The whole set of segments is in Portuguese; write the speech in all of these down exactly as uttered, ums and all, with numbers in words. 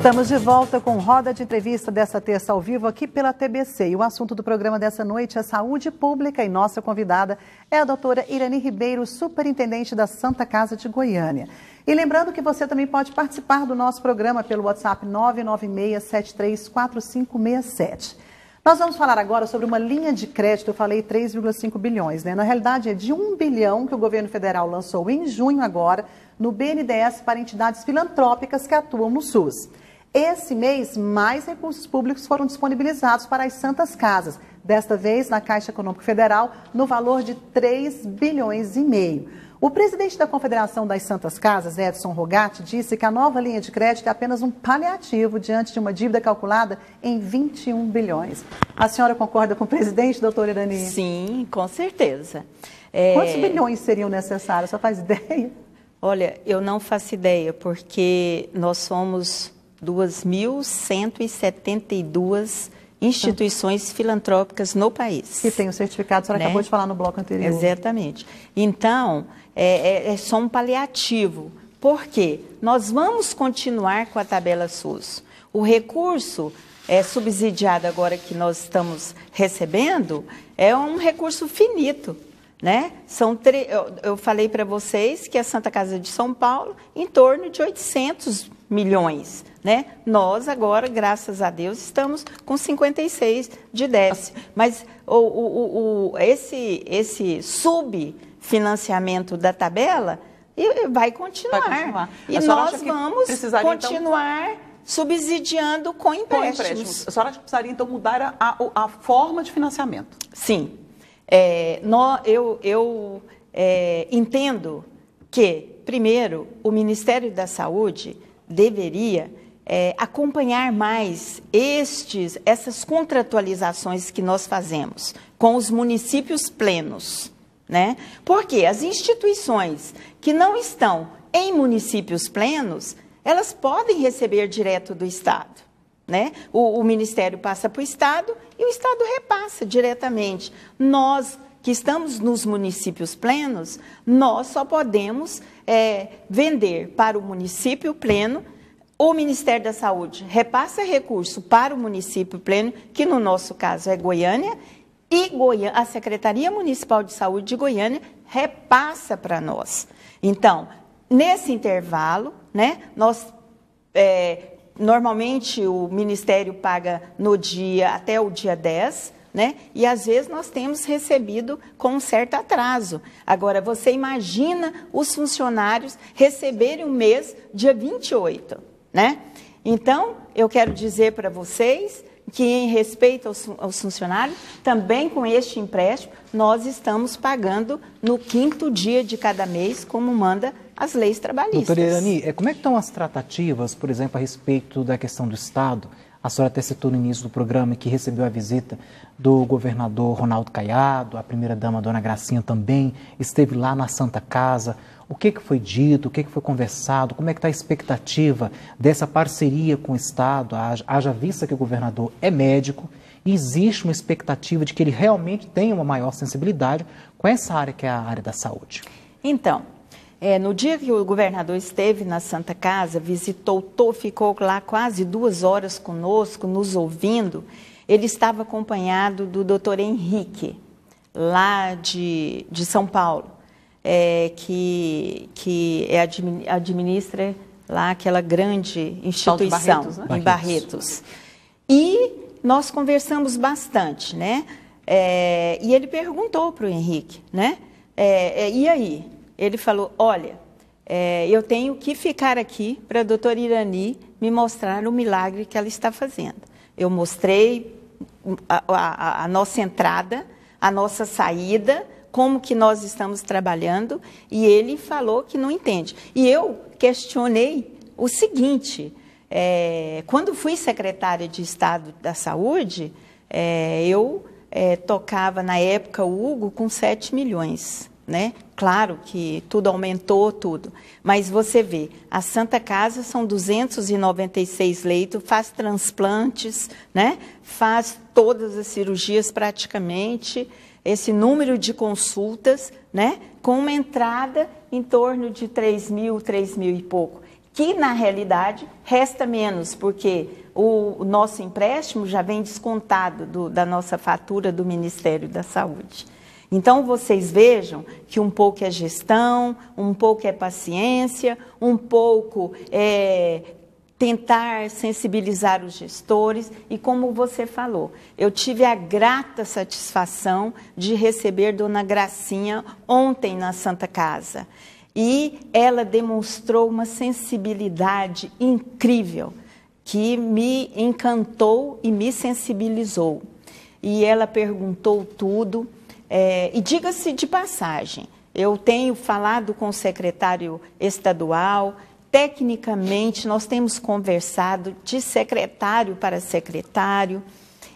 Estamos de volta com roda de entrevista dessa terça ao vivo aqui pela T B C. E o assunto do programa dessa noite é saúde pública e nossa convidada é a doutora Irani Ribeiro, superintendente da Santa Casa de Goiânia. E lembrando que você também pode participar do nosso programa pelo WhatsApp nove nove seis, sete três quatro, cinco seis sete. Nós vamos falar agora sobre uma linha de crédito, eu falei três vírgula cinco bilhões, né? Na realidade é de um bilhão que o governo federal lançou em junho agora no B N D E S para entidades filantrópicas que atuam no SUS. Esse mês, mais recursos públicos foram disponibilizados para as Santas Casas, desta vez na Caixa Econômica Federal, no valor de três bilhões e meio. O presidente da Confederação das Santas Casas, Edson Rogatti, disse que a nova linha de crédito é apenas um paliativo diante de uma dívida calculada em vinte e um bilhões. A senhora concorda com o presidente, doutora Irani? Sim, com certeza. É... Quantos bilhões seriam necessários? Só faz ideia? Olha, eu não faço ideia, porque nós somos duas mil cento e setenta e duas instituições filantrópicas no país. Que tem o certificado, a senhora, né, acabou de falar no bloco anterior. Exatamente. Então, é, é só um paliativo. Por quê? Nós vamos continuar com a tabela SUS. O recurso é, subsidiado agora que nós estamos recebendo é um recurso finito. Né? São tre... eu, eu falei para vocês que a Santa Casa de São Paulo, em torno de oitocentos milhões. Né? Nós agora, graças a Deus, estamos com cinquenta e seis de déficit. Mas o, o, o, esse, esse subfinanciamento da tabela vai continuar. Vai continuar. E nós vamos continuar então subsidiando com empréstimos. Com empréstimos. A senhora acha que precisaria então mudar a, a, a forma de financiamento? Sim. É, no, eu eu é, entendo que, primeiro, o Ministério da Saúde deveria é, acompanhar mais estes, essas contratualizações que nós fazemos com os municípios plenos, né? Porque as instituições que não estão em municípios plenos, elas podem receber direto do Estado. Né? O, o Ministério passa para o Estado e o Estado repassa diretamente. Nós, que estamos nos municípios plenos, nós só podemos é, vender para o município pleno. O Ministério da Saúde repassa recurso para o município pleno, que no nosso caso é Goiânia, e Goiânia, a Secretaria Municipal de Saúde de Goiânia repassa para nós. Então, nesse intervalo, né, nós... É, Normalmente, o Ministério paga no dia, até o dia dez, né? E, às vezes, nós temos recebido com um certo atraso. Agora, você imagina os funcionários receberem o mês dia vinte e oito, né? Então, eu quero dizer para vocês que, em respeito aos, aos funcionários, também com este empréstimo, nós estamos pagando no quinto dia de cada mês, como manda as leis trabalhistas. Doutora Irani, como é que estão as tratativas, por exemplo, a respeito da questão do Estado? A senhora até citou no início do programa que recebeu a visita do governador Ronaldo Caiado, a primeira-dama, dona Gracinha, também esteve lá na Santa Casa. O que que foi dito? O que que foi conversado? Como é que está a expectativa dessa parceria com o Estado? Haja vista que o governador é médico, existe uma expectativa de que ele realmente tenha uma maior sensibilidade com essa área que é a área da saúde. Então, É, no dia que o governador esteve na Santa Casa, visitou, ficou lá quase duas horas conosco, nos ouvindo, ele estava acompanhado do doutor Henrique, lá de, de São Paulo, é, que, que é, administra lá aquela grande instituição, Barretos, né? Barretos. Em Barretos. E nós conversamos bastante, né? É, e ele perguntou para o Henrique, né? É, é, e aí? Ele falou, olha, é, eu tenho que ficar aqui para a doutora Irani me mostrar o milagre que ela está fazendo. Eu mostrei a, a, a nossa entrada, a nossa saída, como que nós estamos trabalhando, e ele falou que não entende. E eu questionei o seguinte, é, quando fui secretária de Estado da Saúde, é, eu é, tocava na época o Hugo com sete milhões. Né? Claro que tudo aumentou, tudo. Mas você vê, a Santa Casa são duzentos e noventa e seis leitos, faz transplantes, né? Faz todas as cirurgias praticamente, esse número de consultas, né? Com uma entrada em torno de três mil, três mil e pouco. que na realidade resta menos, porque o nosso empréstimo já vem descontado do, da nossa fatura do Ministério da Saúde. Então, vocês vejam que um pouco é gestão, um pouco é paciência, um pouco é tentar sensibilizar os gestores. E como você falou, eu tive a grata satisfação de receber Dona Gracinha ontem na Santa Casa. E ela demonstrou uma sensibilidade incrível, que me encantou e me sensibilizou. E ela perguntou tudo. É, e diga-se de passagem, eu tenho falado com o secretário estadual, tecnicamente nós temos conversado de secretário para secretário,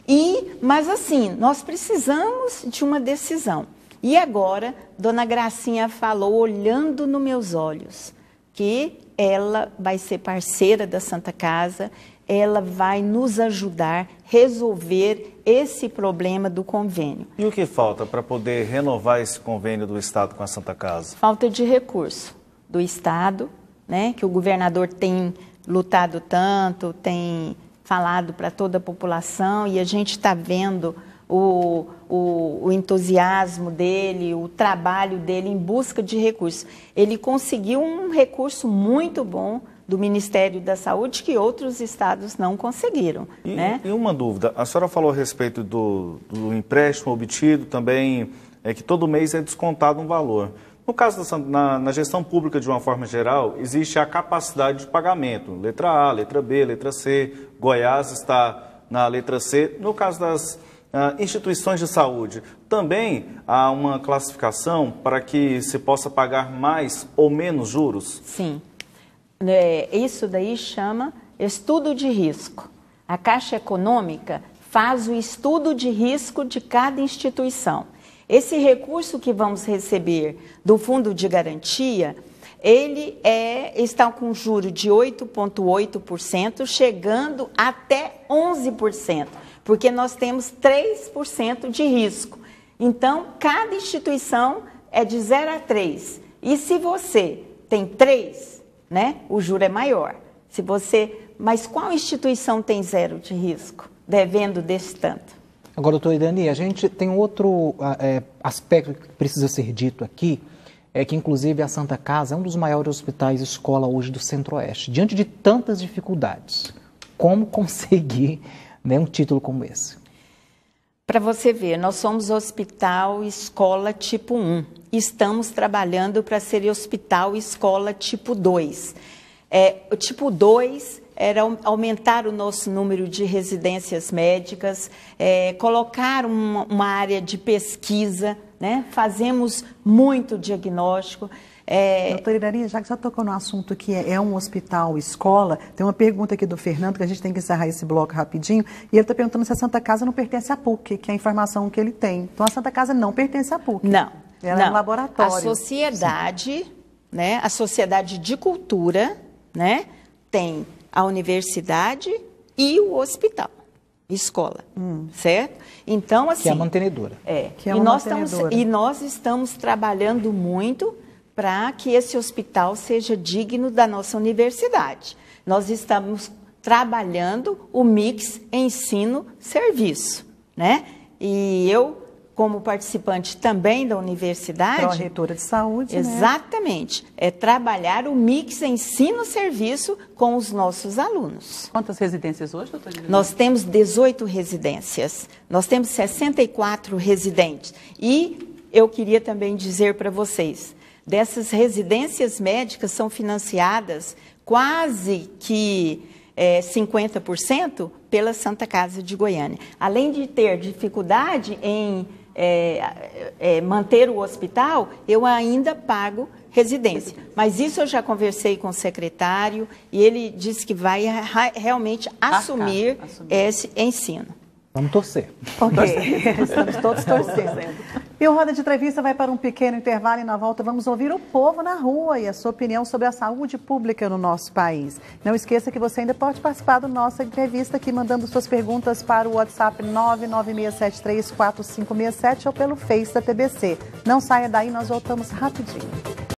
e, mas assim, nós precisamos de uma decisão. E agora, Dona Gracinha falou, olhando nos meus olhos, que ela vai ser parceira da Santa Casa, ela vai nos ajudar a resolver esse problema do convênio. E o que falta para poder renovar esse convênio do Estado com a Santa Casa? Falta de recurso do Estado, né, que o governador tem lutado tanto, tem falado para toda a população, e a gente está vendo o, o, o entusiasmo dele, o trabalho dele em busca de recursos. Ele conseguiu um recurso muito bom do Ministério da Saúde, que outros estados não conseguiram. E, né? E uma dúvida, a senhora falou a respeito do, do empréstimo obtido, também é que todo mês é descontado um valor. No caso da na, na gestão pública, de uma forma geral, existe a capacidade de pagamento, letra A, letra B, letra C, Goiás está na letra C. No caso das uh, instituições de saúde, também há uma classificação para que se possa pagar mais ou menos juros? Sim. Isso daí chama estudo de risco. A Caixa Econômica faz o estudo de risco de cada instituição. Esse recurso que vamos receber do Fundo de Garantia, ele é, está com juro de oito vírgula oito por cento, chegando até onze por cento, porque nós temos três por cento de risco. Então, cada instituição é de zero a três. E se você tem três, né, o juro é maior. Se você... Mas qual instituição tem zero de risco, devendo desse tanto? Agora, doutora Irani, a gente tem outro é, aspecto que precisa ser dito aqui, é que, inclusive, a Santa Casa é um dos maiores hospitais escola hoje do Centro-Oeste. Diante de tantas dificuldades, como conseguir, né, um título como esse? Para você ver, nós somos hospital escola tipo um. Estamos trabalhando para ser hospital escola tipo dois. É, o tipo dois era aumentar o nosso número de residências médicas, é, colocar uma, uma área de pesquisa, né? Fazemos muito diagnóstico. É... Doutora Irani, já que já tocou no assunto que é, é um hospital escola, tem uma pergunta aqui do Fernando, que a gente tem que encerrar esse bloco rapidinho, e ele está perguntando se a Santa Casa não pertence à P U C, que é a informação que ele tem. Então, a Santa Casa não pertence à P U C. Não. Ela não. É um laboratório. A sociedade, né, a sociedade de cultura, né, tem a universidade e o hospital, escola, hum. certo? Então, assim... Que é a mantenedora. É. Que é e, uma nós mantenedora. Estamos, e nós estamos trabalhando muito para que esse hospital seja digno da nossa universidade. Nós estamos trabalhando o mix ensino-serviço, né? E eu, como participante também da universidade... Pró-reitora de saúde, exatamente, né? É trabalhar o mix ensino-serviço com os nossos alunos. Quantas residências hoje, doutora? Nós temos dezoito residências, nós temos sessenta e quatro residentes. E eu queria também dizer para vocês... Dessas residências médicas são financiadas quase que é, cinquenta por cento pela Santa Casa de Goiânia. Além de ter dificuldade em é, é, manter o hospital, eu ainda pago residência. Mas isso eu já conversei com o secretário e ele disse que vai realmente assumir, Arcar, assumir. esse ensino. Vamos torcer. Ok, estamos todos torcendo. E o Roda de Entrevista vai para um pequeno intervalo e na volta vamos ouvir o povo na rua e a sua opinião sobre a saúde pública no nosso país. Não esqueça que você ainda pode participar da nossa entrevista aqui, mandando suas perguntas para o WhatsApp nove nove seis sete três quatro cinco seis sete ou pelo Face da T B C. Não saia daí, nós voltamos rapidinho.